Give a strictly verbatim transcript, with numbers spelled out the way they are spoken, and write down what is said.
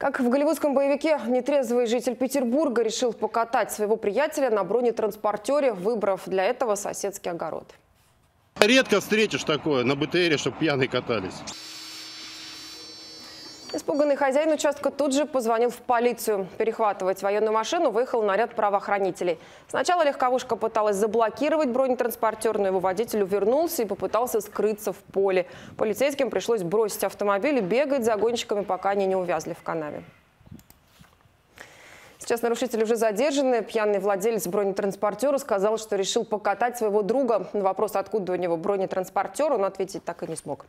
Как в голливудском боевике нетрезвый житель Петербурга решил покатать своего приятеля на бронетранспортере, выбрав для этого соседский огород. Редко встретишь такое на БТРе, чтобы пьяные катались. Испуганный хозяин участка тут же позвонил в полицию. Перехватывать военную машину выехал наряд правоохранителей. Сначала легковушка пыталась заблокировать бронетранспортер, но его водитель увернулся и попытался скрыться в поле. Полицейским пришлось бросить автомобиль и бегать за гонщиками, пока они не увязли в канаве. Сейчас нарушители уже задержаны. Пьяный владелец бронетранспортера сказал, что решил покатать своего друга. На вопрос, откуда у него бронетранспортер, он ответить так и не смог.